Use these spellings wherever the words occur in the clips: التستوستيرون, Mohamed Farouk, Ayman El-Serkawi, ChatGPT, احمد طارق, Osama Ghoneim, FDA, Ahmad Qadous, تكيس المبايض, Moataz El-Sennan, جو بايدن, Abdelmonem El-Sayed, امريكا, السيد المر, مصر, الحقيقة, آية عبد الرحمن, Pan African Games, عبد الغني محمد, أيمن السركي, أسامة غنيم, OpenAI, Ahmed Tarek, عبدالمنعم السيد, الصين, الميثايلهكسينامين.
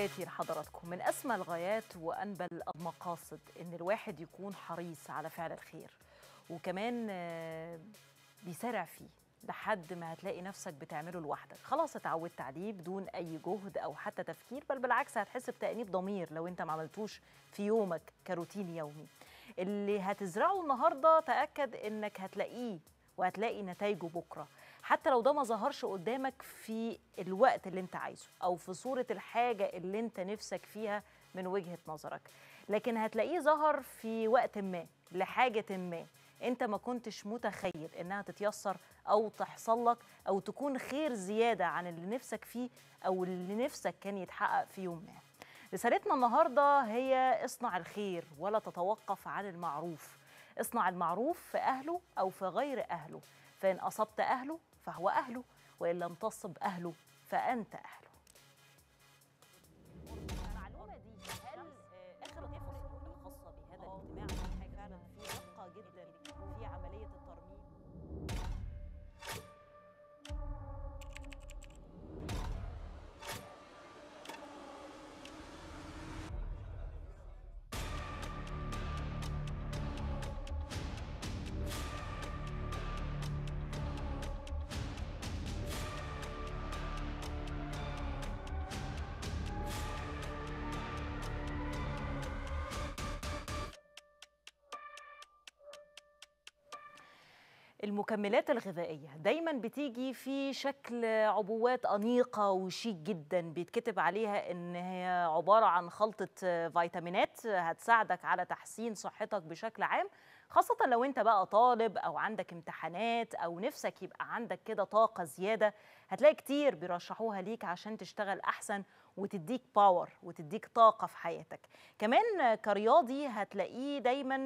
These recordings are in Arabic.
تحياتي لحضراتكم. من أسمى الغايات وأنبل المقاصد إن الواحد يكون حريص على فعل الخير وكمان بيسارع فيه لحد ما هتلاقي نفسك بتعمله لوحدك، خلاص اتعودت عليه بدون أي جهد أو حتى تفكير، بل بالعكس هتحس بتأنيب ضمير لو أنت ما عملتوش في يومك كروتين يومي. اللي هتزرعه النهارده تأكد إنك هتلاقيه وهتلاقي نتائجه بكرة، حتى لو ده ما ظهرش قدامك في الوقت اللي انت عايزه او في صورة الحاجة اللي انت نفسك فيها من وجهة نظرك، لكن هتلاقيه ظهر في وقت ما لحاجة ما انت ما كنتش متخيل انها تتيسر او تحصل لك او تكون خير زيادة عن اللي نفسك فيه او اللي نفسك كان يتحقق في يوم ما. رسالتنا النهاردة هي اصنع الخير ولا تتوقف عن المعروف، اصنع المعروف في اهله او في غير اهله، فان اصبت اهله فهو أهله وإن لم تصب أهله فأنت أهله. المعلومة دي هل آخر التفاصيل الخاصة بهذا الاجتماع كان فعلا في دقة جدا في عملية الترميم؟ المكملات الغذائية دايما بتيجي في شكل عبوات أنيقة وشيك جدا، بيتكتب عليها إن هي عبارة عن خلطة فيتامينات هتساعدك على تحسين صحتك بشكل عام، خاصة لو أنت بقى طالب أو عندك امتحانات أو نفسك يبقى عندك كده طاقة زيادة، هتلاقي كتير بيرشحوها ليك عشان تشتغل أحسن وتديك باور وتديك طاقة في حياتك. كمان كرياضي هتلاقيه دايما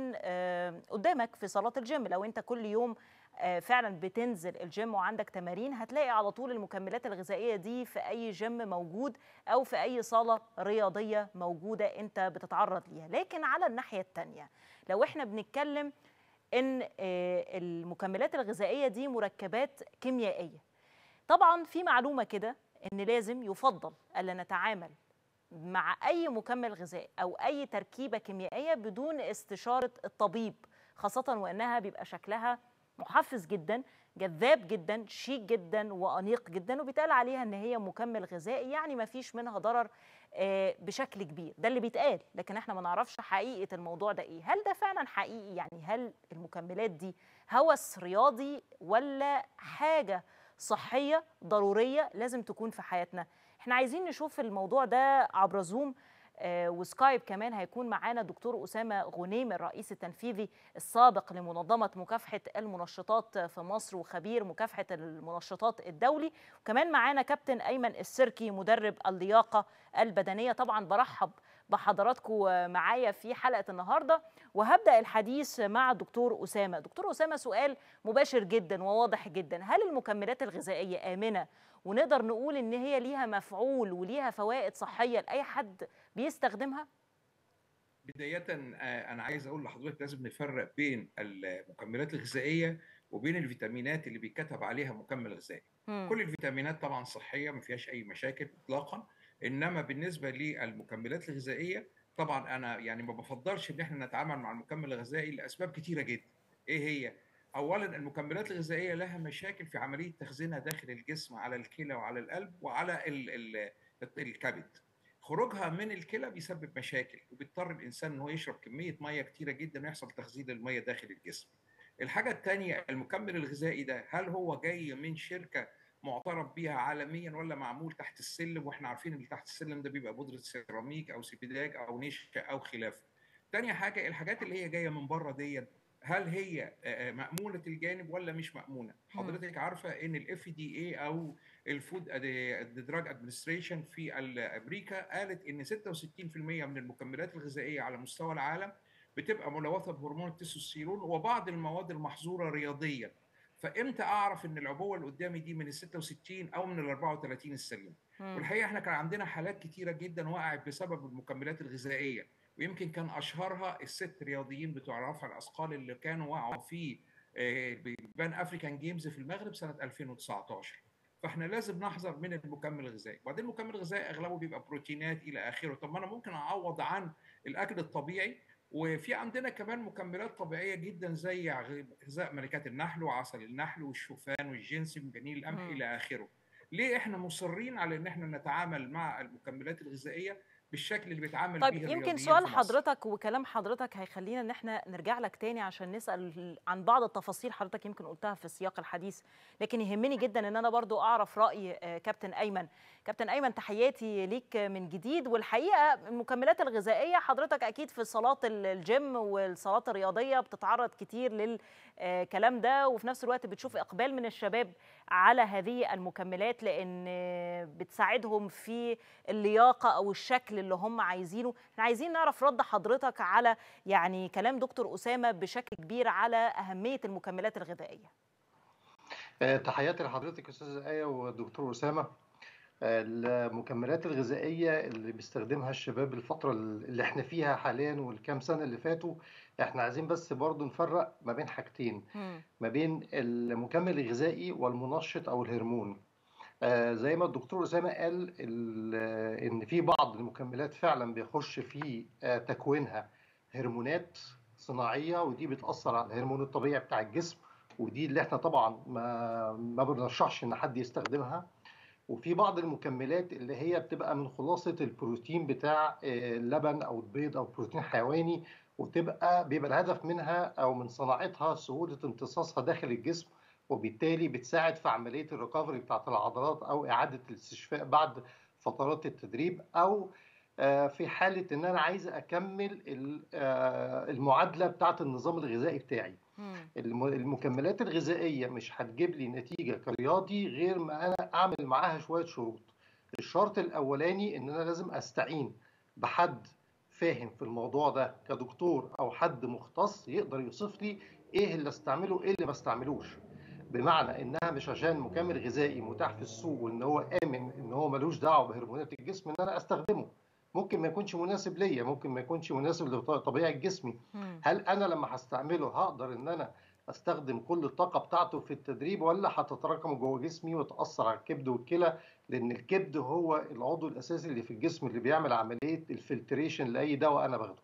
قدامك في صالات الجيم، لو أنت كل يوم فعلا بتنزل الجيم وعندك تمارين هتلاقي على طول المكملات الغذائية دي في أي جيم موجود أو في أي صالة رياضية موجودة أنت بتتعرض ليها. لكن على الناحية التانية لو احنا بنتكلم إن المكملات الغذائية دي مركبات كيميائية، طبعا في معلومة كده إن لازم يفضل ألا نتعامل مع أي مكمل غذائي أو أي تركيبة كيميائية بدون استشارة الطبيب، خاصة وإنها بيبقى شكلها محفز جدا، جذاب جدا، شيك جدا وأنيق جدا، وبيتقال عليها ان هي مكمل غذائي يعني ما فيش منها ضرر بشكل كبير، ده اللي بيتقال، لكن احنا ما نعرفش حقيقة الموضوع ده ايه، هل ده فعلا حقيقي؟ يعني هل المكملات دي هوس رياضي ولا حاجة صحية ضرورية لازم تكون في حياتنا؟ احنا عايزين نشوف الموضوع ده عبر زوم وسكايب. كمان هيكون معانا دكتور أسامة غنيم الرئيس التنفيذي السابق لمنظمة مكافحة المنشطات في مصر وخبير مكافحة المنشطات الدولي، وكمان معانا كابتن أيمن السركي مدرب اللياقة البدنية. طبعا برحب بحضراتكم معايا في حلقة النهاردة، وهبدأ الحديث مع دكتور أسامة. دكتور أسامة، سؤال مباشر جدا وواضح جدا، هل المكملات الغذائية آمنة ونقدر نقول إن هي ليها مفعول وليها فوائد صحية لأي حد بيستخدمها؟ بداية أنا عايز أقول لحضرتك لازم نفرق بين المكملات الغذائية وبين الفيتامينات اللي بيتكتب عليها مكمل غذائي. كل الفيتامينات طبعا صحية ما فيهاش أي مشاكل إطلاقا، إنما بالنسبة للمكملات الغذائية طبعا أنا يعني ما بفضلش إن احنا نتعامل مع المكمل الغذائي لأسباب كتيرة جدا. إيه هي؟ أولا المكملات الغذائية لها مشاكل في عملية تخزينها داخل الجسم على الكلى وعلى القلب وعلى الكبد. خروجها من الكلى بيسبب مشاكل وبيضطر الانسان ان هو يشرب كميه ميه كتيره جدا ويحصل تخزين الميه داخل الجسم. الحاجه الثانيه، المكمل الغذائي ده هل هو جاي من شركه معترف بيها عالميا ولا معمول تحت السلم؟ واحنا عارفين اللي تحت السلم ده بيبقى بودره سيراميك او سيبيداك او نشا او خلافه. ثاني حاجه، الحاجات اللي هي جايه من بره دي هل هي مأمونة الجانب ولا مش مأمونة؟ حضرتك عارفة ان ال FDA او الفود دراج ادمنستريشن في امريكا قالت ان 66% من المكملات الغذائية على مستوى العالم بتبقى ملوثة بهرمون التستوستيرون وبعض المواد المحظورة رياضيا. فامتى اعرف ان العبوة اللي قدامي دي من ال 66 او من ال 34 السليم؟ والحقيقة احنا كان عندنا حالات كتيرة جدا وقعت بسبب المكملات الغذائية، ويمكن كان اشهرها الست رياضيين بتوع رفع الاثقال اللي كانوا وقعوا في بان افريكان جيمز في المغرب سنه 2019. فاحنا لازم نحذر من المكمل الغذائي. وبعدين المكمل الغذائي اغلبه بيبقى بروتينات الى اخره. طب ما انا ممكن اعوض عن الاكل الطبيعي، وفي عندنا كمان مكملات طبيعيه جدا زي غذاء ملكات النحل وعسل النحل والشوفان والجنسم وجميل القمح الى اخره. ليه احنا مصرين على ان احنا نتعامل مع المكملات الغذائيه بالشكل اللي بيتعامل بيه الرياضيين؟ طيب يمكن سؤال حضرتك وكلام حضرتك هيخلينا ان احنا نرجع لك تاني عشان نسال عن بعض التفاصيل حضرتك يمكن قلتها في سياق الحديث، لكن يهمني جدا ان انا برضو اعرف راي كابتن ايمن. كابتن ايمن تحياتي ليك من جديد. والحقيقه المكملات الغذائيه حضرتك اكيد في صالات الجيم والصالات الرياضيه بتتعرض كتير للكلام ده، وفي نفس الوقت بتشوف اقبال من الشباب على هذه المكملات لان بتساعدهم في اللياقه او الشكل اللي هم عايزينه. احنا عايزين نعرف رد حضرتك على يعني كلام دكتور أسامة بشكل كبير على أهمية المكملات الغذائية. تحياتي لحضرتك أستاذة آية والدكتور أسامة. المكملات الغذائية اللي بيستخدمها الشباب الفترة اللي احنا فيها حاليا والكام سنة اللي فاتوا، احنا عايزين بس برضو نفرق ما بين حاجتين، ما بين المكمل الغذائي والمنشط أو الهرمون. زي ما الدكتور أسامة قال إن في بعض المكملات فعلا بيخش في تكوينها هرمونات صناعية، ودي بتأثر على الهرمون الطبيعي بتاع الجسم، ودي اللي احنا طبعا ما بنرشحش إن حد يستخدمها. وفي بعض المكملات اللي هي بتبقى من خلاصة البروتين بتاع اللبن أو البيض أو بروتين حيواني، وتبقى بيبقى الهدف منها أو من صناعتها سهولة امتصاصها داخل الجسم، وبالتالي بتساعد في عملية الريكفري بتاعت العضلات أو إعادة الاستشفاء بعد فترات التدريب، أو في حالة إن أنا عايز أكمل المعادلة بتاعت النظام الغذائي بتاعي. المكملات الغذائية مش هتجيب لي نتيجة كرياضي غير ما أنا أعمل معاها شوية شروط. الشرط الأولاني إن أنا لازم أستعين بحد فاهم في الموضوع ده كدكتور أو حد مختص يقدر يوصف لي إيه اللي أستعمله إيه اللي ما أستعملوش. بمعنى انها مش عشان مكمل غذائي متاح في السوق وان هو امن ان هو ملوش دعوه بهرمونات الجسم ان انا استخدمه. ممكن ما يكونش مناسب ليا، ممكن ما يكونش مناسب لطبيعه جسمي. هل انا لما هستعمله هقدر ان انا استخدم كل الطاقه بتاعته في التدريب، ولا هتتراكم جوه جسمي وتاثر على الكبد والكلى؟ لان الكبد هو العضو الاساسي اللي في الجسم اللي بيعمل عمليه الفلتريشن لاي دواء انا باخده.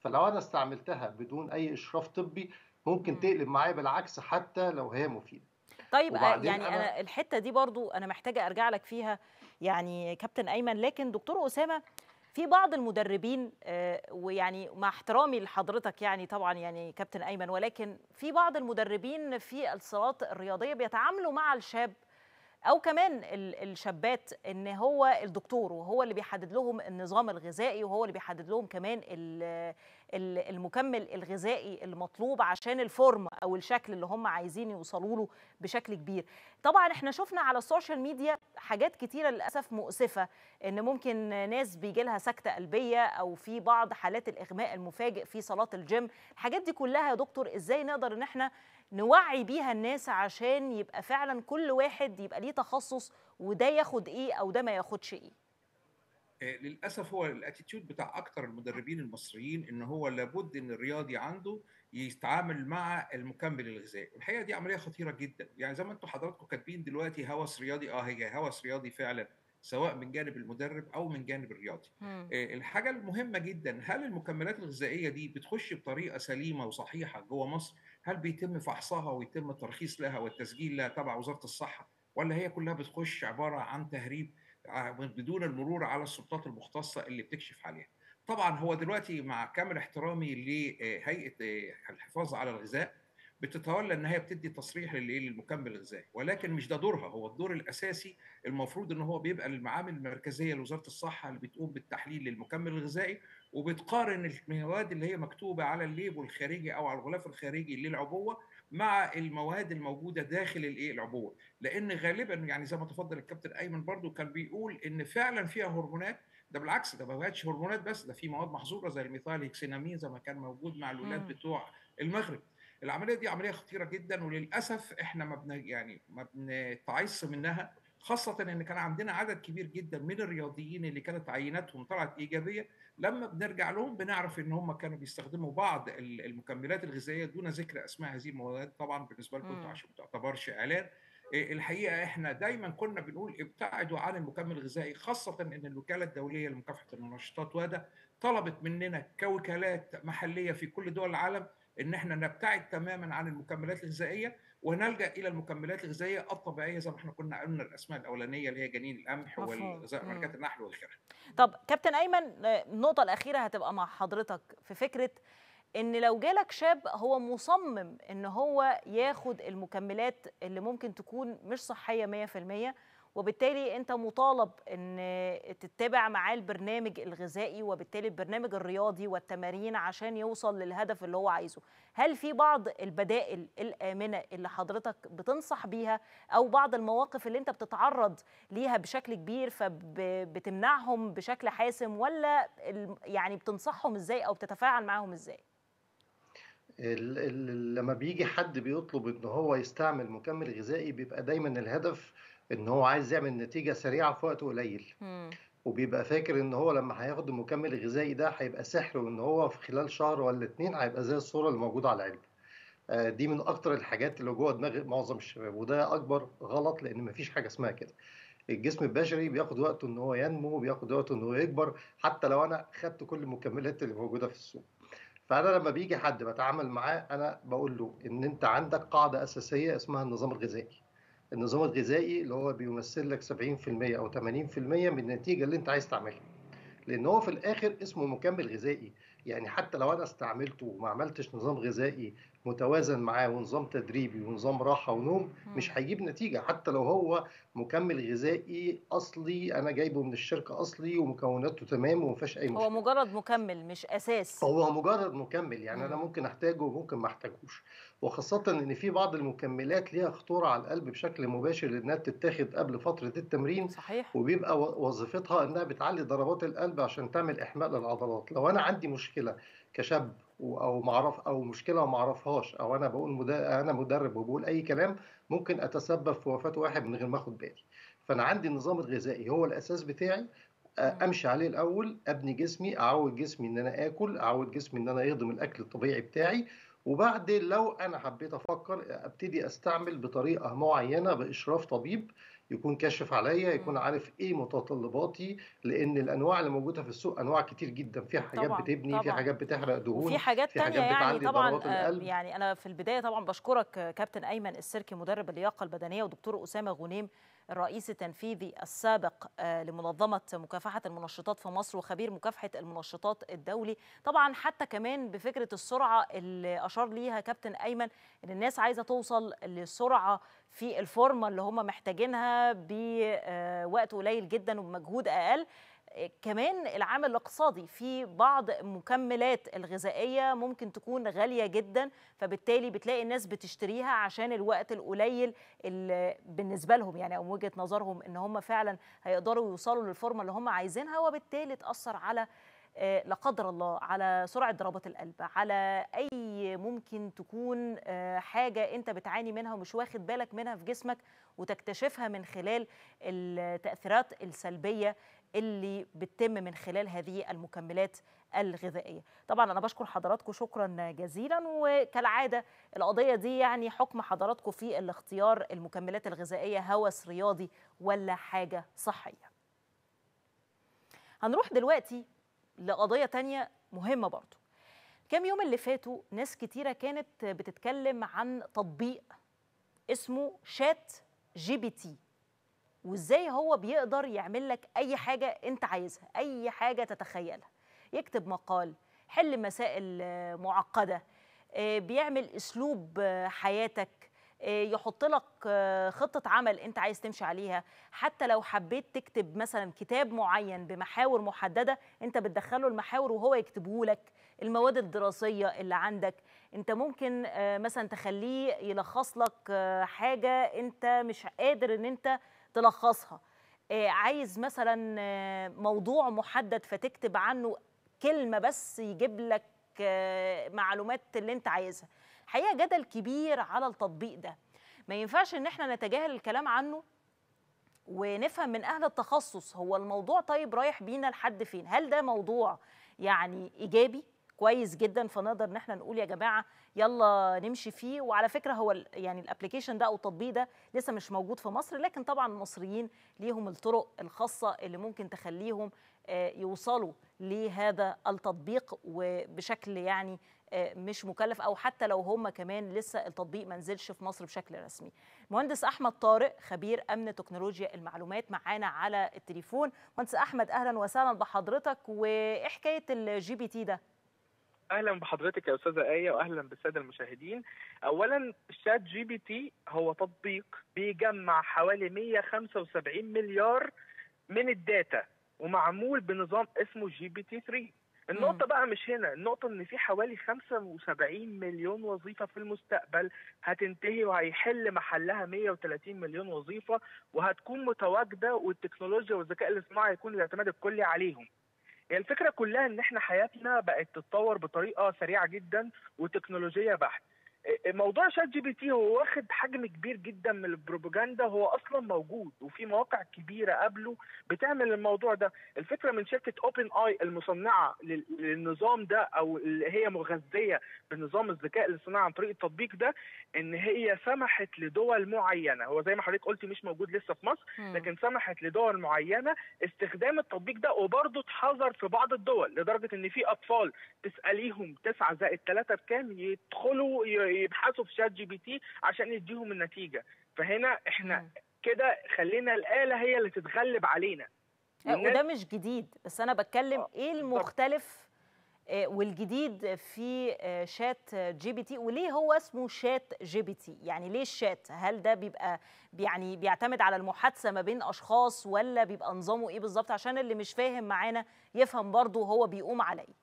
فلو انا استعملتها بدون اي اشراف طبي ممكن تقلب معايا بالعكس حتى لو هي مفيدة. طيب يعني أنا الحتة دي برضو أنا محتاجة أرجع لك فيها يعني كابتن أيمن، لكن دكتور أسامة في بعض المدربين ويعني مع احترامي لحضرتك يعني طبعا يعني كابتن أيمن، ولكن في بعض المدربين في الصالات الرياضية بيتعاملوا مع الشاب أو كمان الشابات إن هو الدكتور وهو اللي بيحدد لهم النظام الغذائي وهو اللي بيحدد لهم كمان المكمل الغذائي المطلوب عشان الفورم أو الشكل اللي هم عايزين يوصلوا له بشكل كبير. طبعا احنا شفنا على السوشيال ميديا حاجات كتيرة للأسف مؤسفة، إن ممكن ناس بيجي لها سكتة قلبية أو في بعض حالات الإغماء المفاجئ في صالات الجيم. الحاجات دي كلها يا دكتور إزاي نقدر إن احنا نوعي بيها الناس عشان يبقى فعلا كل واحد يبقى ليه تخصص وده ياخد ايه او ده ما ياخدش ايه؟ للاسف هو الاتيتيود بتاع اكتر المدربين المصريين ان هو لابد ان الرياضي عنده يتعامل مع المكمل الغذائي، والحقيقه دي عمليه خطيره جدا. يعني زي ما انتم حضراتكم كاتبين دلوقتي هوس رياضي، هي هوس رياضي فعلا سواء من جانب المدرب او من جانب الرياضي. الحاجه المهمه جدا، هل المكملات الغذائيه دي بتخش بطريقه سليمه وصحيحه جوه مصر؟ هل بيتم فحصها ويتم الترخيص لها والتسجيل لها تبع وزاره الصحه، ولا هي كلها بتخش عباره عن تهريب بدون المرور على السلطات المختصه اللي بتكشف عليها؟ طبعا هو دلوقتي مع كامل احترامي لهيئه الحفاظ على الغذاء بتتولى ان هي بتدي تصريح للمكمل الغذائي، ولكن مش ده دورها. هو الدور الاساسي المفروض ان هو بيبقى للمعامل المركزيه لوزاره الصحه اللي بتقوم بالتحليل للمكمل الغذائي وبتقارن المواد اللي هي مكتوبه على الليبل الخارجي او على الغلاف الخارجي للعبوه مع المواد الموجوده داخل العبوه، لان غالبا يعني زي ما تفضل الكابتن ايمن برضو كان بيقول ان فعلا فيها هرمونات. ده بالعكس، ده ما بقتش هرمونات بس، ده في مواد محظوره زي الميثايلهكسينامين زي ما كان موجود مع الاولاد بتوع المغرب. العمليه دي عمليه خطيره جدا، وللاسف احنا ما بنتعص منها، خاصه ان كان عندنا عدد كبير جدا من الرياضيين اللي كانت عيناتهم طلعت ايجابيه، لما بنرجع لهم بنعرف ان هم كانوا بيستخدموا بعض المكملات الغذائيه دون ذكر اسماء هذه المواد طبعا بالنسبه لكم عشان ما تعتبرش اعلان، الحقيقه احنا دايما كنا بنقول ابتعدوا عن المكمل الغذائي، خاصه ان الوكاله الدوليه لمكافحه المنشطات وادا طلبت مننا كوكالات محليه في كل دول العالم ان احنا نبتعد تماما عن المكملات الغذائيه ونلجا الى المكملات الغذائيه الطبيعيه زي ما احنا كنا قلنا الاسماء الاولانيه اللي هي جنين القمح وملكات النحل وغيرها. طب كابتن ايمن، النقطه الاخيره هتبقى مع حضرتك في فكره ان لو جالك شاب هو مصمم ان هو ياخد المكملات اللي ممكن تكون مش صحيه 100%، وبالتالي انت مطالب ان تتبع معاه البرنامج الغذائي وبالتالي البرنامج الرياضي والتمارين عشان يوصل للهدف اللي هو عايزه، هل في بعض البدائل الآمنة اللي حضرتك بتنصح بيها او بعض المواقف اللي انت بتتعرض ليها بشكل كبير فبتمنعهم بشكل حاسم، ولا يعني بتنصحهم ازاي او بتتفاعل معاهم ازاي؟ لما بيجي حد بيطلب ان هو يستعمل مكمل غذائي بيبقى دايما الهدف ان هو عايز يعمل نتيجه سريعه في وقت قليل، وبيبقى فاكر ان هو لما هياخد المكمل الغذائي ده هيبقى سحر، وان هو في خلال شهر ولا اتنين هيبقى زي الصوره اللي موجوده على العلبه. دي من اكتر الحاجات اللي جوه دماغ معظم الشباب، وده اكبر غلط لان مفيش حاجه اسمها كده. الجسم البشري بياخد وقته ان هو ينمو وبياخد وقته ان هو يكبر، حتى لو انا خدت كل المكملات اللي موجوده في السوق. فانا لما بيجي حد بتعامل معاه انا بقول له ان انت عندك قاعده اساسيه اسمها النظام الغذائي. النظام الغذائي اللي هو بيمثل لك 70% او 80% من النتيجه اللي انت عايز تعملها، لان هو في الاخر اسمه مكمل غذائي. يعني حتى لو انا استعملته وما عملتش نظام غذائي متوازن معاه ونظام تدريبي ونظام راحه ونوم مش هيجيب نتيجه، حتى لو هو مكمل غذائي اصلي انا جايبه من الشركه اصلي ومكوناته تمام وما فيهاش اي مشكله، هو مجرد مكمل مش اساس، هو مجرد مكمل. يعني انا ممكن احتاجه وممكن ما احتاجوش، وخاصه ان في بعض المكملات ليها خطوره على القلب بشكل مباشر لانها بتتاخد قبل فتره التمرين. صحيح. وبيبقى وظيفتها انها بتعلي ضربات القلب عشان تعمل احماء للعضلات. لو انا عندي مشكله كشاب او معرف او مشكله وما اعرفهاش، او انا بقول انا مدرب وبقول اي كلام، ممكن اتسبب في وفاه واحد من غير ما اخد بالي. فانا عندي النظام الغذائي هو الاساس بتاعي، امشي عليه الاول، ابني جسمي، اعود جسمي ان انا اكل، اعود جسمي ان انا يهضم الاكل الطبيعي بتاعي، وبعد لو انا حبيت افكر ابتدي استعمل بطريقه معينه باشراف طبيب يكون كاشف عليا، يكون عارف ايه متطلباتي، لان الانواع اللي موجوده في السوق انواع كتير جدا، في حاجات طبعًا بتبني طبعًا، في حاجات بتحرق دهون، في حاجات تانية يعني طبعا. يعني انا في البدايه طبعا بشكرك كابتن ايمن السركي مدرب اللياقه البدنيه، ودكتور اسامه غنيم الرئيس التنفيذي السابق لمنظمه مكافحه المنشطات في مصر وخبير مكافحه المنشطات الدولي. طبعا حتى كمان بفكره السرعه اللي اشار ليها كابتن ايمن ان الناس عايزه توصل لسرعه في الفورمه اللي هم محتاجينها بوقت قليل جدا وبمجهود اقل. كمان العامل الاقتصادي، في بعض المكملات الغذائيه ممكن تكون غاليه جدا، فبالتالي بتلاقي الناس بتشتريها عشان الوقت القليل اللي بالنسبه لهم يعني، او وجهه نظرهم ان هم فعلا هيقدروا يوصلوا للفورمه اللي هم عايزينها، وبالتالي تاثر على لا قدر الله على سرعه ضربات القلب، على اي ممكن تكون حاجه انت بتعاني منها ومش واخد بالك منها في جسمك، وتكتشفها من خلال التاثيرات السلبيه اللي بتتم من خلال هذه المكملات الغذائيه. طبعا انا بشكر حضراتكم شكرا جزيلا، وكالعاده القضيه دي يعني حكم حضراتكم في الاختيار المكملات الغذائيه هوس رياضي ولا حاجه صحيه. هنروح دلوقتي لقضية تانية مهمة برضو. كام يوم اللي فاتوا ناس كتيرة كانت بتتكلم عن تطبيق اسمه شات جي بي تي، وازاي هو بيقدر يعمل لك اي حاجة انت عايزها، اي حاجة تتخيلها، يكتب مقال، حل مسائل معقدة، بيعمل اسلوب حياتك، يحط لك خطة عمل أنت عايز تمشي عليها. حتى لو حبيت تكتب مثلا كتاب معين بمحاور محددة أنت بتدخله المحاور وهو يكتبه لك. المواد الدراسية اللي عندك أنت ممكن مثلا تخليه يلخص لك حاجة أنت مش قادر أن أنت تلخصها، عايز مثلا موضوع محدد فتكتب عنه كلمة بس يجيب لك معلومات اللي أنت عايزها. حقيقة جدل كبير على التطبيق ده، ما ينفعش ان احنا نتجاهل الكلام عنه ونفهم من اهل التخصص هو الموضوع طيب رايح بينا لحد فين، هل ده موضوع يعني ايجابي كويس جدا، فنقدر ان احنا نقول يا جماعه يلا نمشي فيه. وعلى فكره هو يعني الابلكيشن ده او التطبيق ده لسه مش موجود في مصر، لكن طبعا المصريين ليهم الطرق الخاصه اللي ممكن تخليهم يوصلوا لهذا التطبيق وبشكل يعني مش مكلف، او حتى لو هم كمان لسه التطبيق ما نزلش في مصر بشكل رسمي. مهندس احمد طارق خبير امن تكنولوجيا المعلومات معانا على التليفون. مهندس احمد اهلا وسهلا بحضرتك، وايه حكايه الجي بي تي ده؟ اهلا بحضرتك يا استاذه آية واهلا بالساده المشاهدين. اولا الشات جي بي تي هو تطبيق بيجمع حوالي 175 مليار من الداتا، ومعمول بنظام اسمه جي بي تي 3. النقطة بقى مش هنا، النقطة ان في حوالي 75 مليون وظيفة في المستقبل هتنتهي، وهيحل محلها 130 مليون وظيفة، وهتكون متواجدة، والتكنولوجيا والذكاء الاصطناعي هيكون الاعتماد الكلي عليهم. هي يعني الفكرة كلها ان احنا حياتنا بقت تتطور بطريقة سريعة جدا وتكنولوجية بحت. موضوع شات جي بي تي هو واخد حجم كبير جدا من البروباجندا، هو اصلا موجود وفي مواقع كبيره قبله بتعمل الموضوع ده. الفكره من شركه اوبن اي المصنعه للنظام ده، او اللي هي مغذيه بنظام الذكاء الاصطناعي عن طريق التطبيق ده، ان هي سمحت لدول معينه، هو زي ما حضرتك قلتي مش موجود لسه في مصر، لكن سمحت لدول معينه استخدام التطبيق ده، وبرضه اتحظر في بعض الدول لدرجه ان في اطفال تساليهم 9 زائد 3 بكام، يدخلوا يبحثوا في شات جي بي تي عشان يديهم النتيجه. فهنا احنا كده خلينا الآلة هي اللي تتغلب علينا، وده مش جديد، بس انا بتكلم ايه المختلف والجديد في شات جي بي تي، وليه هو اسمه شات جي بي تي؟ يعني ليه الشات؟ هل ده بيبقى يعني بيعتمد على المحادثه ما بين اشخاص، ولا بيبقى نظامه ايه بالظبط، عشان اللي مش فاهم معانا يفهم برضه وهو بيقوم على ايه؟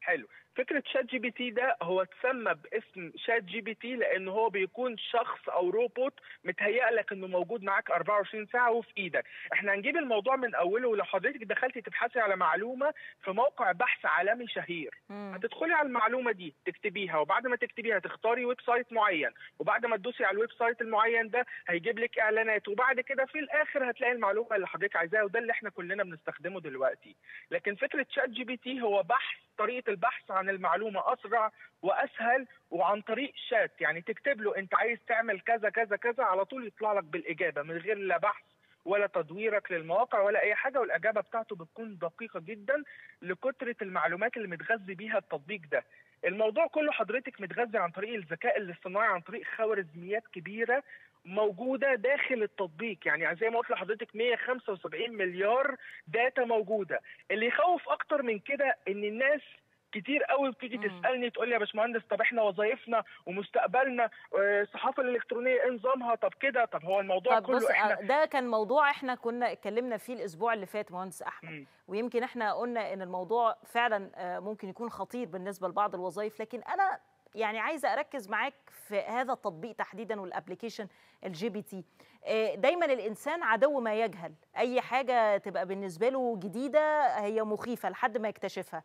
حلو. فكرة شات جي بي تي ده هو اتسمى باسم شات جي بي تي لأن هو بيكون شخص أو روبوت متهيأ لك إنه موجود معاك 24 ساعة وفي إيدك. إحنا هنجيب الموضوع من أوله، ولو حضرتك دخلتي تبحثي على معلومة في موقع بحث عالمي شهير، هتدخلي على المعلومة دي تكتبيها، وبعد ما تكتبيها تختاري ويب سايت معين، وبعد ما تدوسي على الويب سايت المعين ده هيجيب لك إعلانات، وبعد كده في الآخر هتلاقي المعلومة اللي حضرتك عايزاها، وده اللي إحنا كلنا بنستخدمه دلوقتي. لكن فكرة شات جي بي تي هو بحث، طريقة البحث عن المعلومة أسرع وأسهل، وعن طريق شات، يعني تكتب له أنت عايز تعمل كذا كذا كذا، على طول يطلع لك بالإجابة من غير لا بحث ولا تدويرك للمواقع ولا أي حاجة، والإجابة بتاعته بتكون دقيقة جدا لكثرة المعلومات اللي متغذي بيها التطبيق ده. الموضوع كله حضرتك متغذي عن طريق الذكاء الاصطناعي، عن طريق خوارزميات كبيرة موجوده داخل التطبيق، يعني زي ما قلت لحضرتك 175 مليار داتا موجوده. اللي يخوف اكتر من كده ان الناس كتير قوي بتيجي تسالني تقول لي يا باشمهندس طب احنا وظايفنا ومستقبلنا الصحافه الالكترونيه ايه نظامها، طب كده طب هو الموضوع طب كله احنا ده كان موضوع احنا كنا اتكلمنا فيه الاسبوع اللي فات مهندس احمد، ويمكن احنا قلنا ان الموضوع فعلا ممكن يكون خطير بالنسبه لبعض الوظائف، لكن انا يعني عايزه اركز معاك في هذا التطبيق تحديدا والابلكيشن الجي بي تي. دايما الانسان عدو ما يجهل، اي حاجه تبقى بالنسبه له جديده هي مخيفه لحد ما يكتشفها.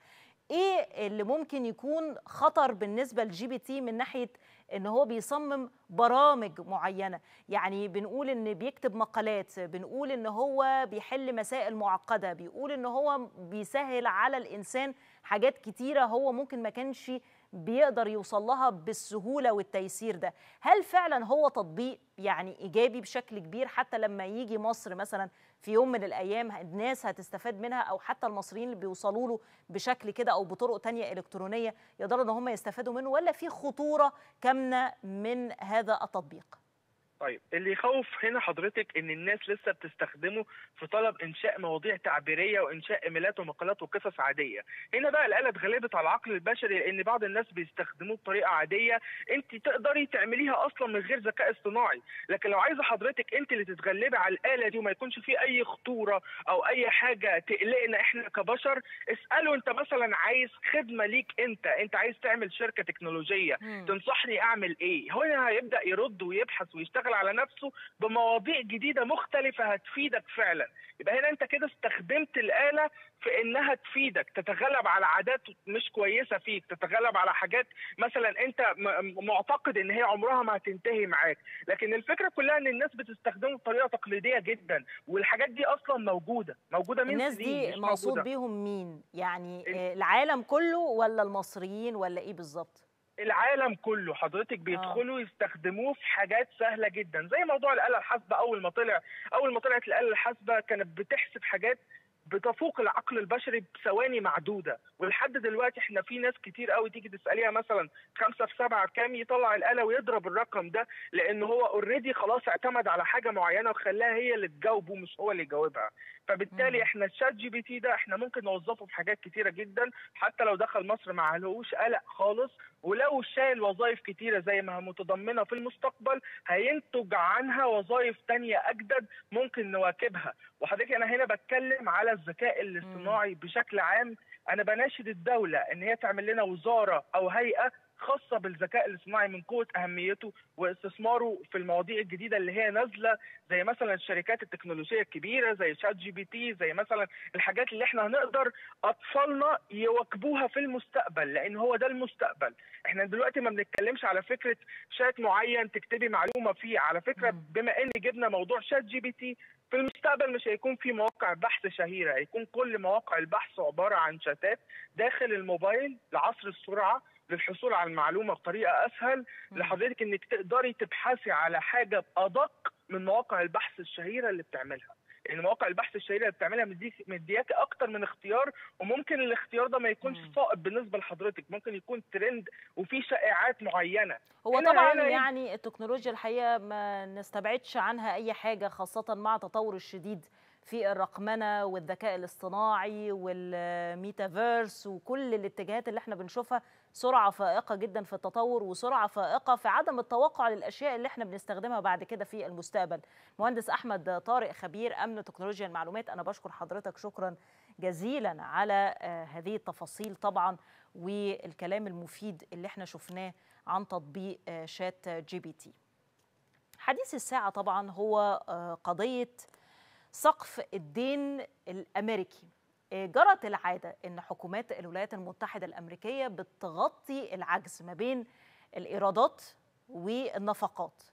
ايه اللي ممكن يكون خطر بالنسبه للجي بي تي من ناحيه ان هو بيصمم برامج معينه؟ يعني بنقول ان بيكتب مقالات، بنقول ان هو بيحل مسائل معقده، بيقول ان هو بيسهل على الانسان حاجات كتيره هو ممكن ما كانش بيقدر يوصل لها بالسهولة والتيسير ده. هل فعلا هو تطبيق يعني إيجابي بشكل كبير، حتى لما يجي مصر مثلا في يوم من الأيام الناس هتستفاد منها، أو حتى المصريين اللي بيوصلوا له بشكل كده أو بطرق تانية إلكترونية يقدروا إن هم يستفادوا منه، ولا في خطورة كامنة من هذا التطبيق؟ طيب اللي يخوف هنا حضرتك ان الناس لسه بتستخدمه في طلب انشاء مواضيع تعبيريه وانشاء ايميلات ومقالات وقصص عاديه. هنا بقى الاله اتغلبت على العقل البشري، لان بعض الناس بيستخدموه بطريقه عاديه انت تقدري تعمليها اصلا من غير ذكاء اصطناعي. لكن لو عايزه حضرتك انت اللي تتغلبي على الاله دي وما يكونش في اي خطوره او اي حاجه تقلقنا احنا كبشر، اساله انت مثلا عايز خدمه ليك، انت عايز تعمل شركه تكنولوجيه، تنصحني اعمل ايه؟ هنا هيبدا يرد ويبحث ويشتغل يشتغل على نفسه بمواضيع جديدة مختلفة هتفيدك فعلا. يبقى هنا انت كده استخدمت الآلة في انها تفيدك، تتغلب على عادات مش كويسة فيك، تتغلب على حاجات مثلا انت معتقد ان هي عمرها ما هتنتهي معاك. لكن الفكرة كلها ان الناس بتستخدمه بطريقة تقليدية جدا، والحاجات دي اصلا موجودة من الناس دي. مقصود بيهم مين؟ يعني العالم كله ولا المصريين ولا ايه بالظبط؟ العالم كله حضرتك بيدخلوا يستخدموه في حاجات سهله جدا، زي موضوع الآلة الحاسبة. اول ما طلعت الآلة الحاسبة كانت بتحسب حاجات بتفوق العقل البشري بثواني معدودة، ولحد دلوقتي احنا في ناس كتير قوي تيجي تسأليها مثلا 5 في 7 كام، يطلع الآلة ويضرب الرقم ده، لأن هو اوريدي خلاص اعتمد على حاجة معينة وخلاها هي اللي تجاوبه مش هو اللي يجاوبها. فبالتالي احنا الشات جي بي تي ده احنا ممكن نوظفه في حاجات كتيرة جدا، حتى لو دخل مصر ما عليهوش قلق خالص، ولو شال وظائف كتيرة زي ما هي متضمنة في المستقبل هينتج عنها وظائف تانية أجدد ممكن نواكبها. وحضرتك أنا هنا بتكلم على الذكاء الاصطناعي بشكل عام. أنا بناشد الدولة إن هي تعمل لنا وزارة أو هيئة خاصة بالذكاء الاصطناعي من قوة أهميته واستثماره في المواضيع الجديدة اللي هي نازلة، زي مثلا الشركات التكنولوجية الكبيرة زي شات جي بي تي، زي مثلا الحاجات اللي احنا هنقدر أطفالنا يواكبوها في المستقبل، لأن هو ده المستقبل. احنا دلوقتي ما بنتكلمش على فكرة شات معين تكتبي معلومة فيه، على فكرة بما إن جبنا موضوع شات جي بي تي، في المستقبل مش هيكون في مواقع بحث شهيرة، هيكون كل مواقع البحث عبارة عن شتات داخل الموبايل لعصر السرعة للحصول على المعلومة بطريقة أسهل، لحضرتك إنك تقدري تبحثي على حاجة بأدق من مواقع البحث الشهيرة اللي بتعملها. يعني مواقع البحث الشهيرة اللي بتعملها مدياك أكتر من اختيار، وممكن الاختيار ده ما يكونش صائب بالنسبة لحضرتك، ممكن يكون ترند وفي شائعات معينة. هو طبعا يعني التكنولوجيا الحقيقة ما نستبعدش عنها أي حاجة، خاصة مع التطور الشديد في الرقمنة والذكاء الاصطناعي والميتافيرس وكل الاتجاهات اللي احنا بنشوفها، سرعة فائقة جدا في التطور وسرعة فائقة في عدم التوقع للأشياء اللي احنا بنستخدمها بعد كده في المستقبل. مهندس أحمد طارق، خبير أمن تكنولوجيا المعلومات، أنا بشكر حضرتك شكرا جزيلا على هذه التفاصيل طبعا والكلام المفيد اللي احنا شفناه عن تطبيق شات جي بي تي. حديث الساعة طبعا هو قضية سقف الدين الأمريكي. جرت العادة أن حكومات الولايات المتحدة الأمريكية بتغطي العجز ما بين الإيرادات والنفقات.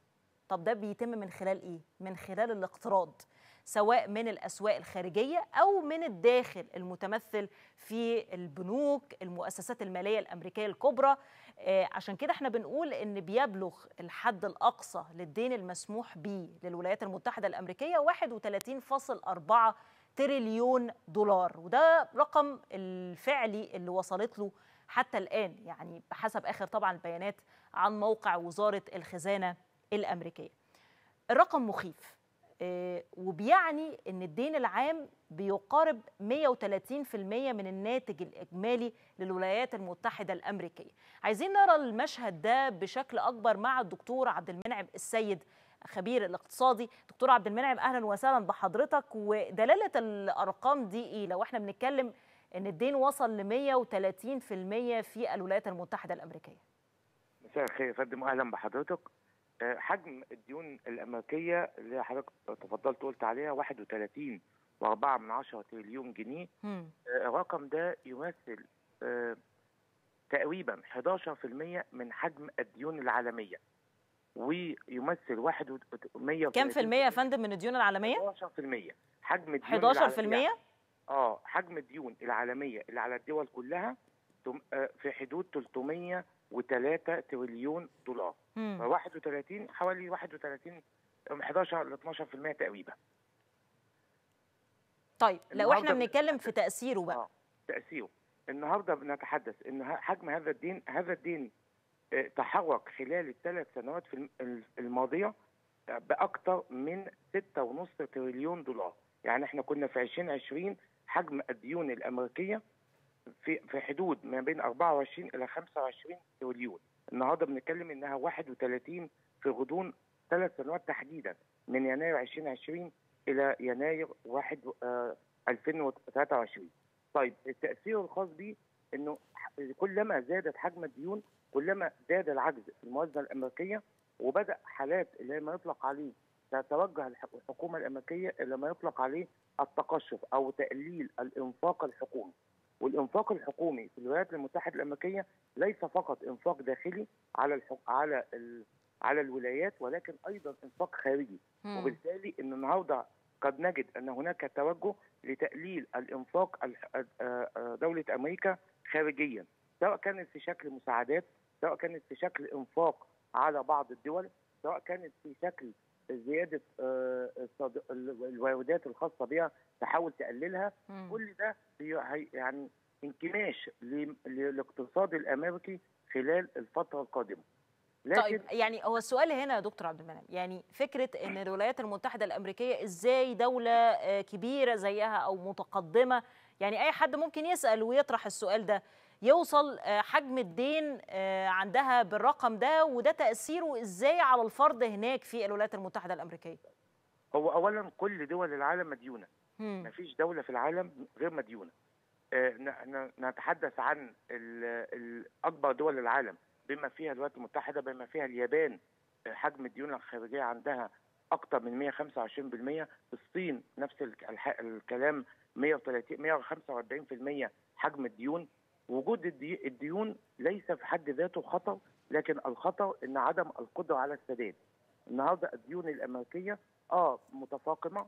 طب ده بيتم من خلال إيه؟ من خلال الاقتراض، سواء من الأسواق الخارجية أو من الداخل المتمثل في البنوك، المؤسسات المالية الأمريكية الكبرى. عشان كده احنا بنقول ان بيبلغ الحد الأقصى للدين المسموح به للولايات المتحدة الأمريكية 31.4 تريليون دولار، وده رقم الفعلي اللي وصلت له حتى الآن، يعني بحسب آخر طبعا البيانات عن موقع وزارة الخزانة الأمريكية. الرقم مخيف، وبيعني ان الدين العام بيقارب 130% من الناتج الاجمالي للولايات المتحده الامريكيه. عايزين نرى المشهد ده بشكل اكبر مع الدكتور عبدالمنعم السيد، خبير الاقتصادي. دكتور عبدالمنعم، اهلا وسهلا بحضرتك. ودلاله الارقام دي ايه لو احنا بنتكلم ان الدين وصل ل 130% في الولايات المتحده الامريكيه؟ مساء الخير يا فندم، اهلا بحضرتك. حجم الديون الأمريكية اللي حضرتك تفضلت قلت عليها 31.4 تريليون جنيه. الرقم ده يمثل تقريبا 11% من حجم الديون العالمية، ويمثل كم في المية يا فندم من الديون العالمية؟ 11% حجم الديون 11%؟ حجم الديون العالمية اللي على الدول كلها في حدود 303 تريليون دولار. 31 حوالي 31 من 11 ل 12% تقريبا. طيب لو احنا بنتكلم في تأثيره بقى. تأثيره النهارده بنتحدث ان حجم هذا الدين تحرك خلال ال3 سنوات الماضيه باكثر من 6.5 تريليون دولار. يعني احنا كنا في 2020 حجم الديون الأمريكية في حدود ما بين 24 إلى 25 تريليون، النهارده بنتكلم إنها 31 في غضون 3 سنوات تحديدا، من يناير 2020 إلى يناير 2023. طيب التأثير الخاص بيه إنه كلما زادت حجم الديون كلما زاد العجز في الموازنة الأمريكية، وبدأ حالات اللي ما يطلق عليه تتوجه الحكومة الأمريكية إلى ما يطلق عليه التقشف أو تقليل الإنفاق الحكومي. والإنفاق الحكومي في الولايات المتحدة الأمريكية ليس فقط إنفاق داخلي على الولايات، ولكن أيضا إنفاق خارجي. وبالتالي إن النهارده قد نجد أن هناك توجه لتقليل الإنفاق دولة أمريكا خارجيا، سواء كانت في شكل مساعدات، سواء كانت في شكل إنفاق على بعض الدول، سواء كانت في شكل زيادة الواردات الخاصة بها تحاول تقللها. كل ده يعني انكماش للاقتصاد الأمريكي خلال الفترة القادمة. طيب يعني هو السؤال هنا يا دكتور عبد المنعم، يعني فكرة أن الولايات المتحدة الأمريكية إزاي دولة كبيرة زيها أو متقدمة، يعني أي حد ممكن يسأل ويطرح السؤال ده، يوصل حجم الدين عندها بالرقم ده، وده تأثيره إزاي على الفرد هناك في الولايات المتحدة الأمريكية؟ هو أولا كل دول العالم مديونة، مفيش دولة في العالم غير مديونة. نتحدث عن أكبر دول العالم بما فيها الولايات المتحدة، بما فيها اليابان حجم الديون الخارجية عندها أكثر من 125%، الصين نفس الكلام 145% حجم الديون. وجود الديون ليس في حد ذاته خطر، لكن الخطر إن عدم القدرة على السداد. النهارده الديون الأمريكية متفاقمة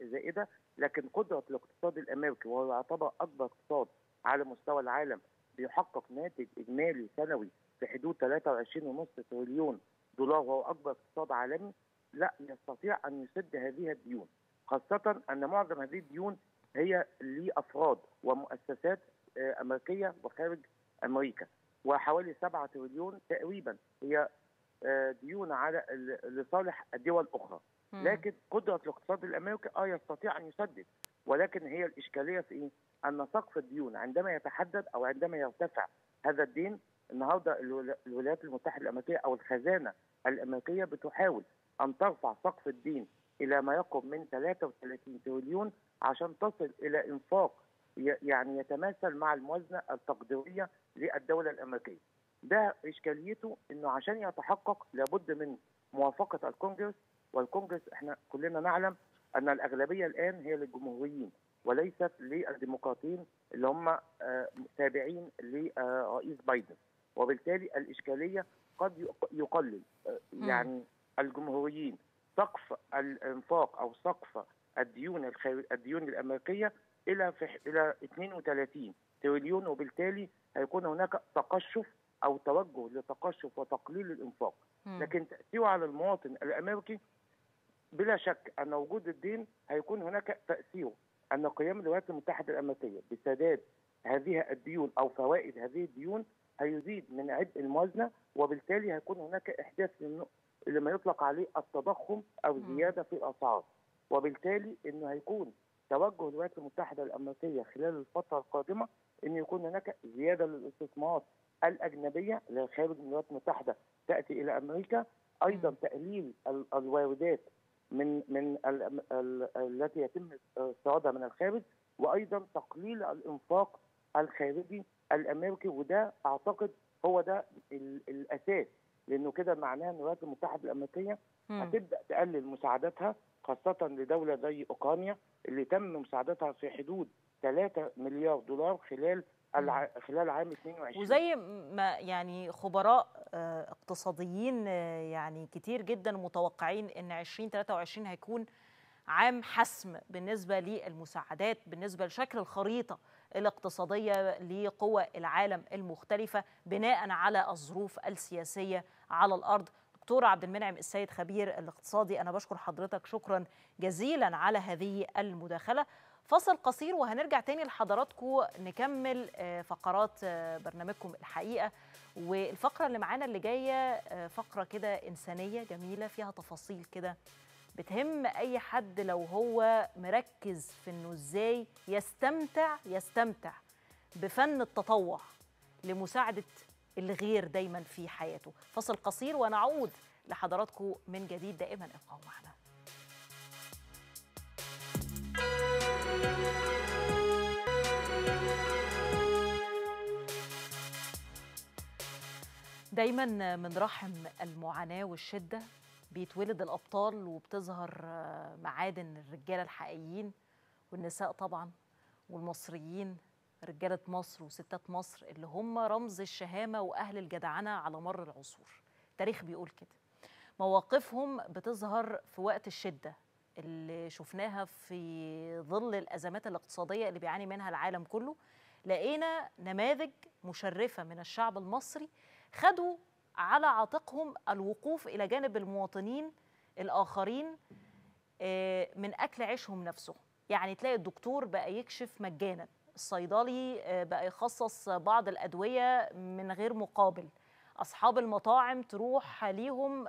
زائدة، لكن قدرة الاقتصاد الأمريكي، وهو يعتبر أكبر اقتصاد على مستوى العالم بيحقق ناتج إجمالي سنوي في حدود 23.5 تريليون دولار، وهو أكبر اقتصاد عالمي، لا يستطيع أن يسد هذه الديون، خاصة أن معظم هذه الديون هي لأفراد ومؤسسات أمريكية وخارج أمريكا، وحوالي 7 تريليون تقريبا هي ديون على لصالح الدول الأخرى. لكن قدرة الاقتصاد الأمريكي يستطيع أن يسدد، ولكن هي الإشكالية في إيه؟ أن سقف الديون عندما يتحدد أو عندما يرتفع هذا الدين، النهارده الولايات المتحدة الأمريكية أو الخزانة الأمريكية بتحاول أن ترفع سقف الدين إلى ما يقرب من 33 تريليون عشان تصل إلى إنفاق يعني يتماثل مع الموازنة التقديرية للدولة الأمريكية. ده إشكاليته إنه عشان يتحقق لابد من موافقة الكونجرس، والكونجرس إحنا كلنا نعلم أن الأغلبية الآن هي للجمهوريين وليست للديمقراطيين اللي هم تابعين لرئيس بايدن. وبالتالي الإشكالية قد يقلل يعني الجمهوريين سقف الإنفاق أو سقف الديون الأمريكية إلى 32 تريليون، وبالتالي هيكون هناك تقشف أو توجه لتقشف وتقليل الإنفاق. لكن تأثيره على المواطن الأمريكي بلا شك أن وجود الدين هيكون هناك تأثيره، أن قيام الولايات المتحدة الأمريكية بسداد هذه الديون أو فوائد هذه الديون هيزيد من عبء الموازنة، وبالتالي هيكون هناك إحداث لما يطلق عليه التضخم أو زيادة في الأسعار. وبالتالي إنه هيكون توجه الولايات المتحدة الأمريكية خلال الفترة القادمة إنه يكون هناك زيادة للاستثمارات الأجنبية لخارج الولايات المتحدة تأتي إلى أمريكا، أيضا تقليل الواردات من التي يتم استيرادها من الخارج، وأيضا تقليل الإنفاق الخارجي الأمريكي. وده أعتقد هو ده الأساس، لأنه كده معناه أن الولايات المتحدة الأمريكية هتبدأ تقلل مساعداتها، خاصة لدولة زي أوكرانيا اللي تم مساعدتها في حدود 3 مليار دولار خلال عام 22. وزي ما يعني خبراء اقتصاديين يعني كتير جدا متوقعين أن 2023 هيكون عام حسم بالنسبة للمساعدات، بالنسبة لشكل الخريطة الاقتصادية لقوى العالم المختلفة بناء على الظروف السياسية على الأرض. دكتور عبد المنعم السيد خبير الاقتصادي، أنا بشكر حضرتك شكرا جزيلا على هذه المداخلة. فصل قصير وهنرجع تاني لحضراتكم نكمل فقرات برنامجكم الحقيقة، والفقرة اللي معانا اللي جاية فقرة كده إنسانية جميلة فيها تفاصيل كده بتهم أي حد لو هو مركز في إنه إزاي يستمتع بفن التطوع لمساعدة الغير دايما في حياته. فصل قصير ونعود لحضراتكم من جديد، دائما ابقوا معنا. دايما من رحم المعاناة والشدة بيتولد الأبطال وبتظهر معادن الرجالة الحقيقيين والنساء طبعا والمصريين، رجالة مصر وستات مصر اللي هم رمز الشهامة وأهل الجدعنة على مر العصور. تاريخ بيقول كده. مواقفهم بتظهر في وقت الشدة اللي شفناها في ظل الأزمات الاقتصادية اللي بيعاني منها العالم كله. لقينا نماذج مشرفة من الشعب المصري خدوا على عاتقهم الوقوف إلى جانب المواطنين الآخرين من أكل عيشهم نفسه. يعني تلاقي الدكتور بقى يكشف مجانا، الصيدلي بقى يخصص بعض الأدوية من غير مقابل، أصحاب المطاعم تروح ليهم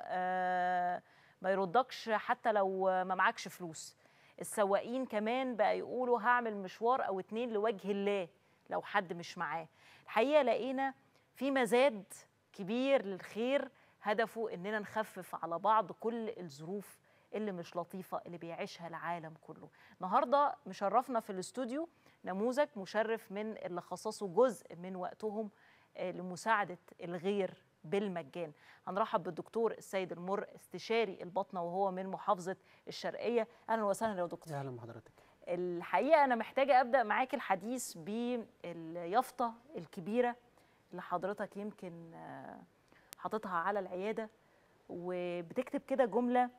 ما يردكش حتى لو ما معكش فلوس، السواقين كمان بقى يقولوا هعمل مشوار أو اتنين لوجه الله لو حد مش معاه. الحقيقة لقينا في مزاد كبير للخير هدفه إننا نخفف على بعض كل الظروف اللي مش لطيفة اللي بيعيشها العالم كله. النهاردة مشرفنا في الاستوديو نموذج مشرف من اللي خصصوا جزء من وقتهم لمساعدة الغير بالمجان. هنرحب بالدكتور السيد المر، استشاري البطنة وهو من محافظة الشرقية. أهلا وسهلا يا دكتور. أهلا بحضرتك. الحقيقة أنا محتاجة أبدأ معاك الحديث باليافطة الكبيرة اللي حضرتك يمكن حاططها على العيادة وبتكتب كده جملة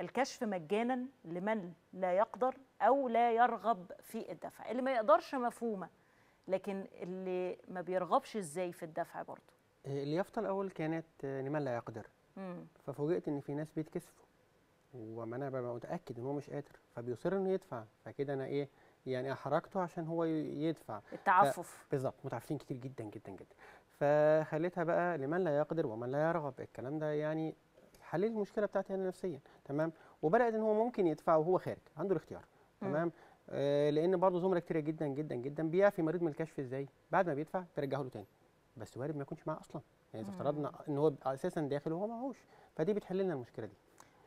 الكشف مجانا لمن لا يقدر أو لا يرغب في الدفع. اللي ما يقدرش مفهومة، لكن اللي ما بيرغبش ازاي في الدفع برضه؟ اليافطه الاول كانت لمن لا يقدر، ففوجئت ان في ناس بيتكسفوا وما انا ببقى متاكد ان هو مش قادر فبيصر انه يدفع، فكده انا ايه يعني احرجته عشان هو يدفع. التعفف بالظبط، متعففين كتير جدا جدا جدا، فخليتها بقى لمن لا يقدر ومن لا يرغب. الكلام ده يعني حلل المشكله بتاعتي انا نفسيا، تمام، وبدات ان هو ممكن يدفع وهو خارج عنده الاختيار، تمام. لان برضه زملاء كتير جدا جدا جدا بيعفي مريض من الكشف ازاي؟ بعد ما بيدفع ترجعه له تاني، بس وارد ما يكونش معاه اصلا، يعني اذا افترضنا ان هو اساسا داخل وهو معهوش، فدي بتحل لنا المشكله دي.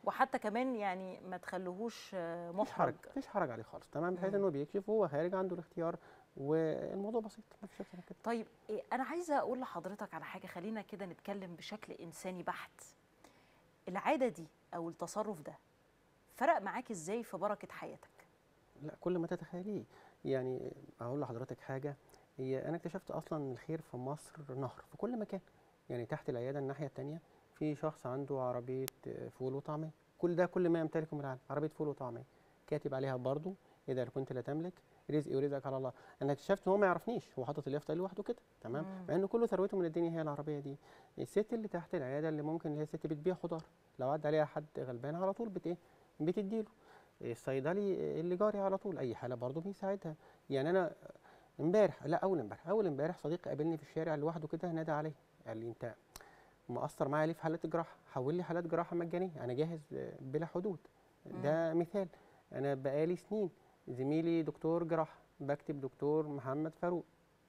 وحتى كمان يعني ما تخلوهوش محرج، مفيش حرج عليه خالص، تمام، بحيث ان هو بيكشف وهو خارج عنده الاختيار والموضوع بسيط ما فيش اكتر من كده. طيب انا عايزه اقول لحضرتك على حاجه، خلينا كده نتكلم بشكل انساني بحت. العاده دي او التصرف ده فرق معاك ازاي في بركه حياتك؟ لا كل ما تتخيليه. يعني هقول لحضرتك حاجه، هي انا اكتشفت اصلا الخير في مصر نهر في كل مكان. يعني تحت العياده الناحيه الثانيه في شخص عنده عربيه فول وطعميه، كل ده كل ما يمتلكه من العالم، عربيه فول وطعميه كاتب عليها برضو اذا كنت لا تملك رزقي ورزقك على الله. انا اكتشفت هو ما يعرفنيش، هو حاطط اليافطه لوحده كده، تمام، مع ان كله ثروته من الدنيا هي العربيه دي. الست اللي تحت العياده اللي ممكن هي الست بتبيع خضار، لو عدى عليها حد غلبان على طول بتديله. الصيدلي اللي جاري على طول اي حاله برضه بيساعدها. يعني انا امبارح، لا اول امبارح صديق قابلني في الشارع لوحده كده، نادى عليه قال لي انت مقصر معايا ليه في حالات الجراحه؟ حول لي حالات جراحه مجانيه، انا جاهز بلا حدود. ده مثال، انا بقالي سنين زميلي دكتور جراحه بكتب دكتور محمد فاروق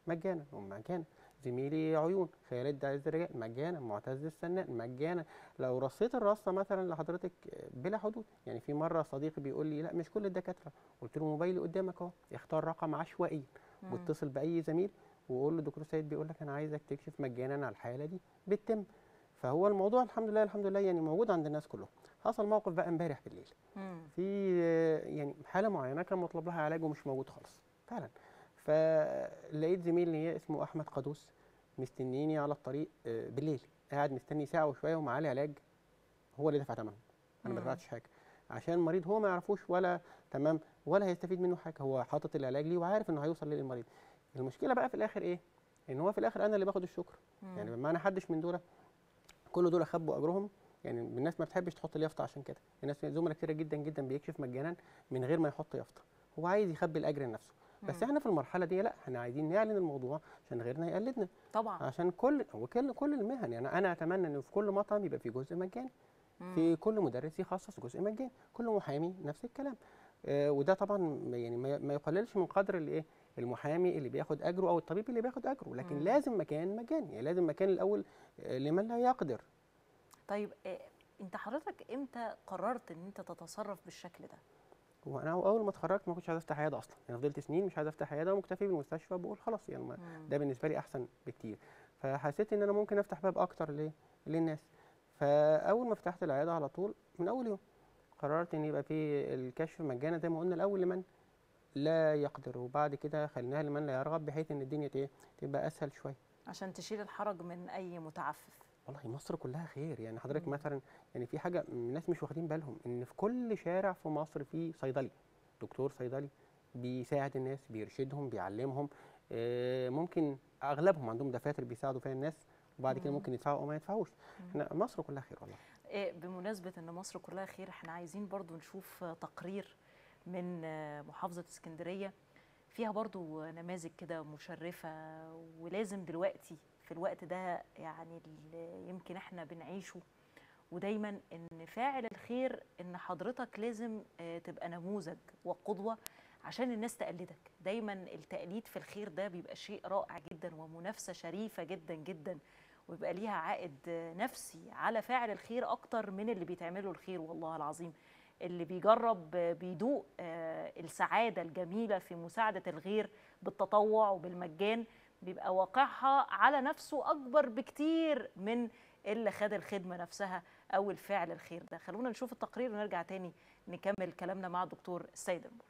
مجانا ومجانا، زميلي عيون خيرات دعي الرجال مجانا، معتز السنان مجانا، لو رصيت الرصه مثلا لحضرتك بلا حدود. يعني في مره صديقي بيقول لي لا مش كل الدكاتره، قلت له موبايلي قدامك اهو، اختار رقم عشوائي واتصل باي زميل وقول له دكتور سيد بيقول لك انا عايزك تكشف مجانا على الحاله دي، بتتم. فهو الموضوع الحمد لله يعني موجود عند الناس كلهم. حصل موقف بقى امبارح بالليل، في يعني حاله معينه كان مطلب لها علاج ومش موجود خالص فعلا، فلقيت زميل ليا اسمه احمد قدوس مستنيني على الطريق بالليل، قاعد مستني ساعه وشويه ومعاه العلاج، هو اللي دفع ثمنه، انا ما دفعتش حاجه، عشان مريض هو ما يعرفوش ولا تمام ولا هيستفيد منه حاجه، هو حاطط العلاج ليه وعارف انه هيوصل للمريض. المشكله بقى في الاخر ايه؟ ان هو في الاخر انا اللي باخد الشكر، يعني بمعنى حدش من دول، كل دول خبوا اجرهم. يعني الناس ما بتحبش تحط اليافطه، عشان كده الناس زملاء كتير جدا جدا بيكشف مجانا من غير ما يحط يافطه، هو عايز يخبي الاجر لنفسه. بس احنا في المرحله دي لا، احنا عايزين نعلن الموضوع عشان غيرنا يقلدنا طبعا، عشان كل المهن. يعني انا اتمنى ان في كل مطعم يبقى في جزء مجاني، في كل مدرس يخصص جزء مجاني، كل محامي نفس الكلام، وده طبعا يعني ما يقللش من قدر الايه المحامي اللي بياخد اجره او الطبيب اللي بياخد اجره، لكن لازم مكان مجاني، يعني لازم مكان الاول لمن لا يقدر. طيب انت حضرتك امتى قررت ان انت تتصرف بالشكل ده؟ وانا اول ما اتخرجت ما كنتش عايز افتح عياده اصلا، يعني فضلت سنين مش عايز افتح عياده ومكتفي بالمستشفى، بقول خلاص يعني ده بالنسبه لي احسن بكتير. فحسيت ان انا ممكن افتح باب اكتر للناس. فاول ما فتحت العياده على طول من اول يوم قررت ان يبقى في الكشف مجانا زي ما قلنا الاول لمن لا يقدر، وبعد كده خليناها لمن لا يرغب، بحيث ان الدنيا تبقى اسهل شويه عشان تشيل الحرج من اي متعفف. والله مصر كلها خير يعني حضرتك. مثلا يعني في حاجه الناس مش واخدين بالهم ان في كل شارع في مصر في صيدلي، دكتور صيدلي بيساعد الناس، بيرشدهم، بيعلمهم. ممكن اغلبهم عندهم دفاتر بيساعدوا فيها الناس، وبعد كده ممكن يدفعوا او ما يدفعوش. احنا مصر كلها خير والله. بمناسبه ان مصر كلها خير، احنا عايزين برضو نشوف تقرير من محافظه اسكندريه فيها برضو نماذج كده مشرفه، ولازم دلوقتي في الوقت ده يعني اللي يمكن احنا بنعيشه، ودايما ان فاعل الخير ان حضرتك لازم تبقى نموذج وقدوه عشان الناس تقلدك. دايما التقليد في الخير ده بيبقى شيء رائع جدا ومنافسه شريفه جدا جدا، ويبقى ليها عائد نفسي على فاعل الخير اكتر من اللي بيتعمله الخير. والله العظيم اللي بيجرب بيدوق السعاده الجميله في مساعده الغير بالتطوع وبالمجان بيبقى واقعها على نفسه اكبر بكتير من اللي خد الخدمه نفسها او الفعل الخير ده. خلونا نشوف التقرير ونرجع تاني نكمل كلامنا مع الدكتور السيد المر.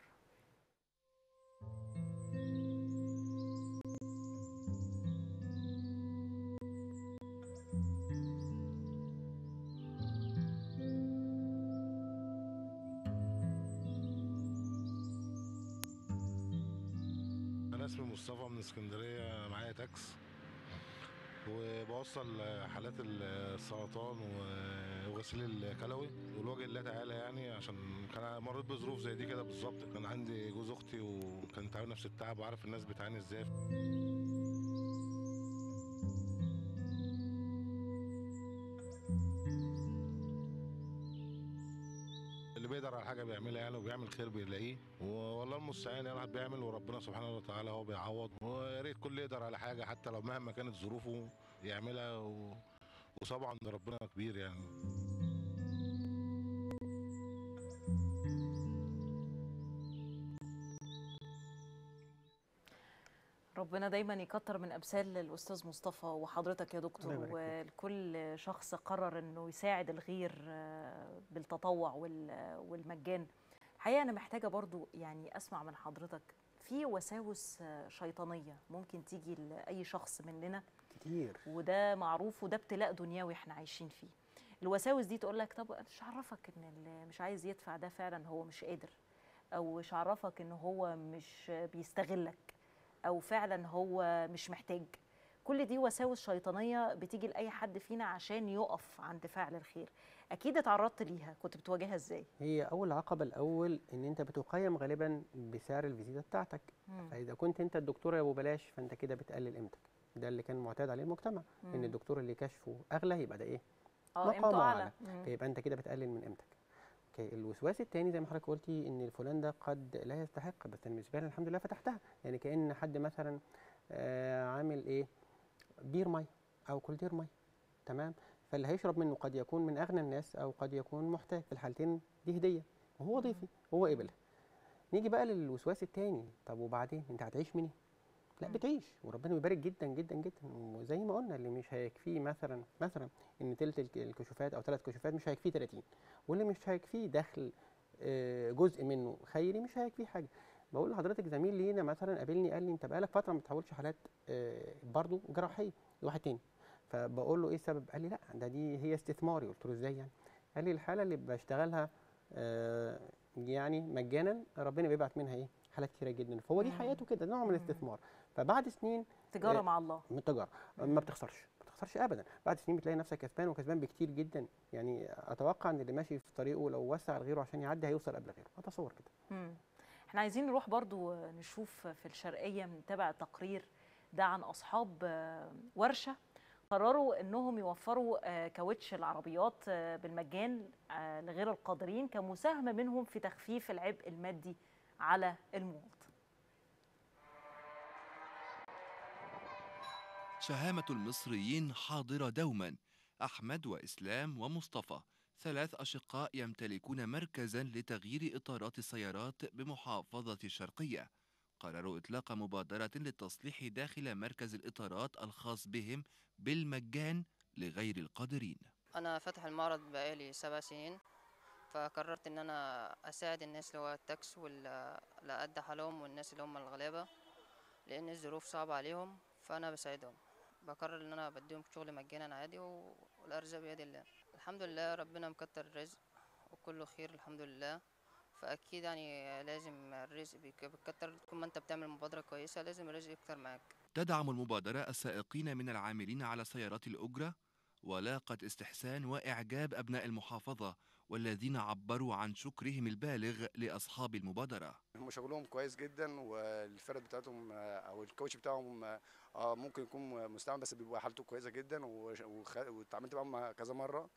اسمي مصطفى من اسكندريه، معايا تاكس وبوصل حالات السرطان وغسيل الكلوي والوجه الله تعالى، يعني عشان كان مريت بظروف زي دي كده بالظبط. كان عندي جوز اختي وكان تعاني نفس التعب وعارف الناس بتعاني ازاي. بيقدر على حاجه بيعملها يعني، وبيعمل خير بيلاقيه، والله المستعان يعني الواحد بيعمل، وربنا سبحانه وتعالى هو بيعوض. ويا ريت كل يقدر على حاجه حتى لو مهما كانت ظروفه يعملها، وطبعا ربنا كبير يعني. ربنا دايما يكتر من امثال الاستاذ مصطفى وحضرتك يا دكتور، وكل شخص قرر انه يساعد الغير بالتطوع والمجان. الحقيقه انا محتاجه برضو يعني اسمع من حضرتك في وساوس شيطانيه ممكن تيجي لاي شخص مننا كتير، وده معروف وده ابتلاء دنيوي احنا عايشين فيه. الوساوس دي تقول لك طب مش عرفك ان اللي مش عايز يدفع ده فعلا هو مش قادر، او مش عرفك ان هو مش بيستغلك، أو فعلا هو مش محتاج. كل دي وساوس شيطانية بتيجي لأي حد فينا عشان يقف عند فعل الخير. أكيد اتعرضت ليها، كنت بتواجهها إزاي؟ هي أول عقبة الأول إن أنت بتقيم غالبا بسعر الفيزيتا بتاعتك. فإذا كنت أنت الدكتورة يا أبو بلاش فأنت كده بتقلل قيمتك، ده اللي كان معتاد عليه المجتمع. إن الدكتور اللي كشفه أغلى يبقى ده إيه؟ قيمته أعلى، فيبقى أنت كده بتقلل من قيمتك. الوسواس الثاني زي ما حضرتك قلتي ان فلان ده قد لا يستحق، بس بالنسبه لي الحمد لله فتحتها. يعني كان حد مثلا عامل ايه بير ميه او كولدير ميه، تمام، فاللي هيشرب منه قد يكون من اغنى الناس او قد يكون محتاج، في الحالتين دي هديه وهو ضيفي هو قبلها. نيجي بقى للوسواس الثاني، طب وبعدين انت هتعيش منين؟ لا بتعيش وربنا بيبارك جدا جدا جدا. وزي ما قلنا اللي مش هيكفيه مثلا ان تلت الكشوفات او 3 كشوفات مش هيكفيه 30، واللي مش هيكفيه دخل جزء منه خيري مش هيكفيه حاجه. بقول لحضرتك زميل لينا مثلا قابلني قال لي انت بقالك فتره ما بتحولش حالات برضه جراحيه لواحد تاني، فبقول له ايه السبب؟ قال لي لا ده دي هي استثماري. قلت له ازاي يعني؟ قال لي الحاله اللي بشتغلها يعني مجانا ربنا بيبعت منها ايه؟ حالات كتيره جدا، فهو دي حياته كده نوع من الاستثمار. فبعد سنين تجاره مع الله، من تجاره ما بتخسرش ابدا. بعد سنين بتلاقي نفسك كسبان، وكسبان بكتير جدا. يعني اتوقع ان اللي ماشي في طريقه لو وسع لغيره عشان يعدي هيوصل قبل غيره، اتصور كده. احنا عايزين نروح برضو نشوف في الشرقيه، نتابع تقرير ده عن اصحاب ورشه قرروا انهم يوفروا كاوتش العربيات بالمجان لغير القادرين كمساهمه منهم في تخفيف العبء المادي على المواطن. شهامة المصريين حاضرة دوما. أحمد وإسلام ومصطفى 3 أشقاء يمتلكون مركزا لتغيير إطارات السيارات بمحافظة الشرقية، قرروا إطلاق مبادرة للتصليح داخل مركز الإطارات الخاص بهم بالمجان لغير القادرين. أنا فاتح المعرض بقالي 7 سنين، فقررت إن أنا أساعد الناس اللي هو التاكس واللي أقدح حالهم والناس اللي هم الغلابة، لأن الظروف صعبة عليهم فأنا بساعدهم. بقرر إن أنا بديهم شغل مجانا عادي والأرزاق بيد الله. الحمد لله ربنا مكتر الرزق وكله خير الحمد لله، فأكيد يعني لازم الرزق بيتكتر. كل ما أنت بتعمل مبادرة كويسة لازم الرزق يكتر معاك. تدعم المبادرة السائقين من العاملين على سيارات الأجرة، ولاقت استحسان وإعجاب أبناء المحافظة والذين عبروا عن شكرهم البالغ لأصحاب المبادرة. هم شغلهم كويس جدا، والفرد بتاعتهم أو الكوتش بتاعهم ممكن يكون مستعمل بس بيبقى حالته كويسة جدا، واتعاملت معاهم كذا مرة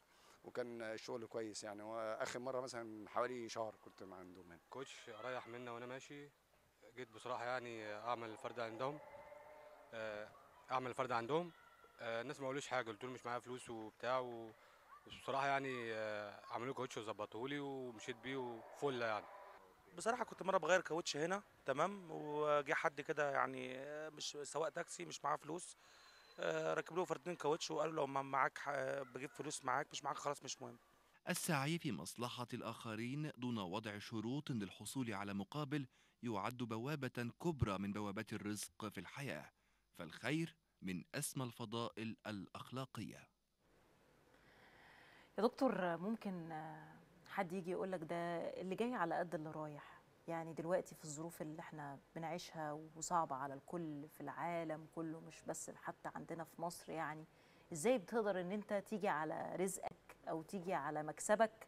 وكان الشغل كويس يعني. واخر مره مثلا من حوالي شهر كنت مع عندهم هنا. كوتش رايح منا وانا ماشي، جيت بصراحه يعني اعمل فرد عندهم، الناس ما قالوش حاجه، قلت لهم مش معايا فلوس وبتاع، وبصراحه يعني عملوا لي كوتش وظبطوه لي ومشيت بيه وفله يعني. بصراحه كنت مره بغير كاوتش هنا تمام، وجه حد كده يعني مش سواق تاكسي مش معاه فلوس، ركب له فردين كاوتش وقالوا لو ما معاك بجيب فلوس، معاك مش معاك خلاص مش مهم. السعي في مصلحة الآخرين دون وضع شروط للحصول على مقابل يعد بوابة كبرى من بوابات الرزق في الحياة، فالخير من أسمى الفضائل الأخلاقية. يا دكتور ممكن حد يجي يقول لك ده اللي جاي على قد اللي رايح، يعني دلوقتي في الظروف اللي احنا بنعيشها وصعبة على الكل في العالم كله، مش بس حتى عندنا في مصر، يعني ازاي بتقدر ان انت تيجي على رزقك او تيجي على مكسبك؟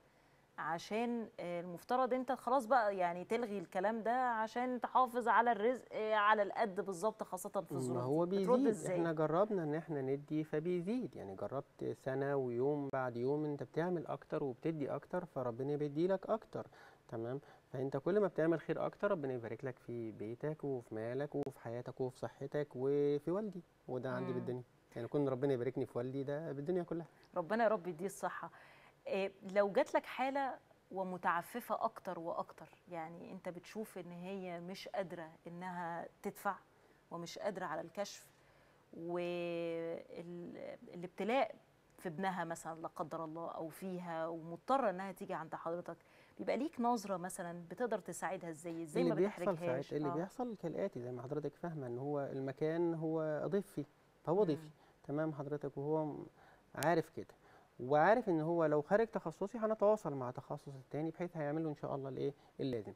عشان المفترض انت خلاص بقى يعني تلغي الكلام ده عشان تحافظ على الرزق على القد بالظبط، خاصة في الظروف. هو بيزيد، احنا جربنا ان احنا ندي فبيزيد، يعني جربت سنة ويوم بعد يوم انت بتعمل اكتر وبتدي اكتر فربنا بيدي لك اكتر تمام. فانت كل ما بتعمل خير اكتر ربنا يبارك لك في بيتك وفي مالك وفي حياتك وفي صحتك وفي والدي، وده عندي بالدنيا يعني، كون ربنا يباركني في والدي ده بالدنيا كلها. ربنا يا رب يديه الصحة. لو جات لك حالة ومتعففة أكتر وأكتر، يعني أنت بتشوف إن هي مش قادرة إنها تدفع ومش قادرة على الكشف، والابتلاء في ابنها مثلا لا قدر الله أو فيها ومضطرة إنها تيجي عند حضرتك، بيبقى ليك نظرة مثلا بتقدر تساعدها إزاي ما بتحرجهاش؟ اللي بيحصل كالآتي، زي ما حضرتك فاهمة إن هو المكان هو ضيفي، فهو ضيفي تمام حضرتك، وهو عارف كده وعارف ان هو لو خارج تخصصي هنتواصل مع تخصص التاني بحيث هيعمل له ان شاء الله الايه اللازم.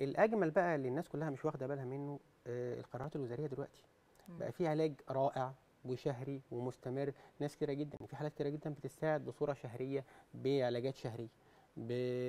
الاجمل بقى اللي الناس كلها مش واخده بالها منه القرارات الوزاريه دلوقتي. بقى في علاج رائع وشهري ومستمر، ناس كتيره جدا في حالات كتيره جدا بتساعد بصوره شهريه بعلاجات شهريه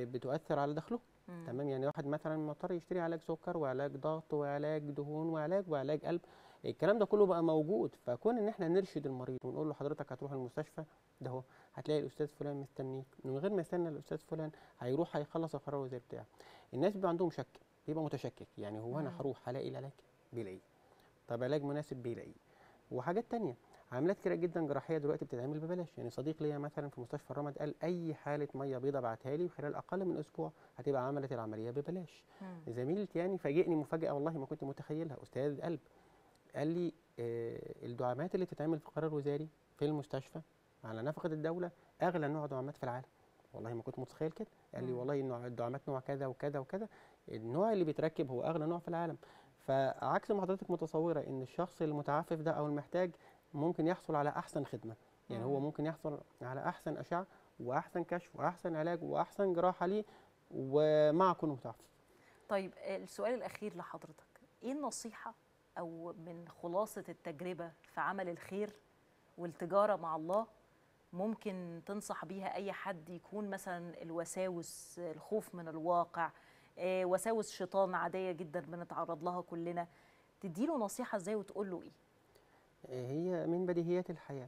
بتؤثر على دخله تمام. يعني واحد مثلا مضطر يشتري علاج سكر وعلاج ضغط وعلاج دهون وعلاج قلب، الكلام ده كله بقى موجود. فكون ان احنا نرشد المريض ونقول له حضرتك هتروح المستشفى ده، هو هتلاقي الاستاذ فلان مستنيك، من غير ما يستنى الاستاذ فلان هيروح هيخلص القرار الوزاري بتاعه. الناس بيبقى عندهم شك، بيبقى متشكك، يعني هو انا هروح هلاقي العلاج؟ بيلاقيه. طب علاج مناسب؟ بيلاقيه. وحاجات ثانيه، عمليات كتير جدا جراحيه دلوقتي بتتعمل ببلاش. يعني صديق ليا مثلا في مستشفى الرمد قال اي حاله ميه بيضاء بعتها لي وخلال اقل من اسبوع هتبقى عملت العمليه ببلاش. زميلتي يعني فاجئني مفاجاه والله ما كنت متخيلها، استاذ قلب، قال لي الدعامات اللي بتتعمل في قرار وزاري في المستشفى على نفقه الدوله اغلى نوع دعامات في العالم، والله ما كنت متخيل كده. قال لي والله نوع الدعامات نوع كذا وكذا وكذا، النوع اللي بيتركب هو اغلى نوع في العالم. فعكس ما حضرتك متصوره ان الشخص المتعفف ده او المحتاج ممكن يحصل على احسن خدمه، يعني هو ممكن يحصل على احسن اشعه واحسن كشف واحسن علاج واحسن جراحه ليه ومع كونه متعفف. طيب السؤال الاخير لحضرتك، ايه النصيحه او من خلاصه التجربه في عمل الخير والتجاره مع الله ممكن تنصح بيها اي حد يكون مثلا الوساوس، الخوف من الواقع، وساوس شيطان عاديه جدا بنتعرض لها كلنا، تديله نصيحه ازاي وتقول له ايه؟ هي من بديهيات الحياه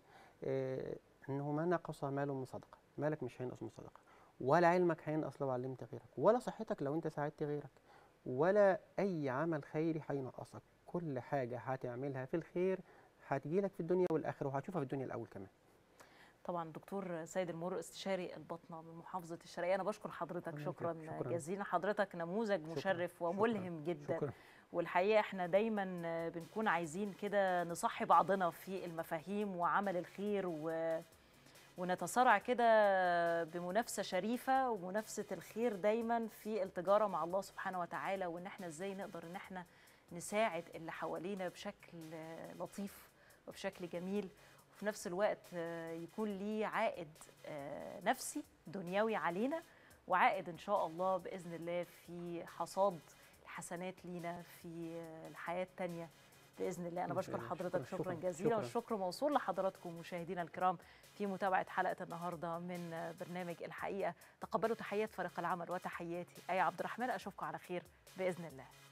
انه ما نقص مال من صدقه، مالك مش هينقص من صدقه، ولا علمك هينقص لو علمت غيرك، ولا صحتك لو انت ساعدت غيرك، ولا اي عمل خيري هينقصك. كل حاجه هتعملها في الخير هتجيلك في الدنيا والاخره، وهتشوفها في الدنيا الاول كمان. طبعا دكتور سيد المر استشاري البطنه من محافظه الشرقيه، انا بشكر حضرتك شكرا جزيلا، حضرتك نموذج مشرف وملهم جدا. والحقيقة احنا دايما بنكون عايزين كده نصحي بعضنا في المفاهيم وعمل الخير ونتسارع كده بمنافسة شريفة ومنافسة الخير دايما في التجارة مع الله سبحانه وتعالى، وان احنا ازاي نقدر ان احنا نساعد اللي حوالينا بشكل لطيف وبشكل جميل، وفي نفس الوقت يكون ليه عائد نفسي دنيوي علينا وعائد إن شاء الله بإذن الله في حصاد الحسنات لينا في الحياة التانية بإذن الله. أنا بشكر حضرتك شكرا جزيلا، والشكر موصول لحضراتكم مشاهدينا الكرام في متابعة حلقة النهاردة من برنامج الحقيقة. تقبلوا تحيات فريق العمل وتحياتي آية عبد الرحمن، أشوفكم على خير بإذن الله.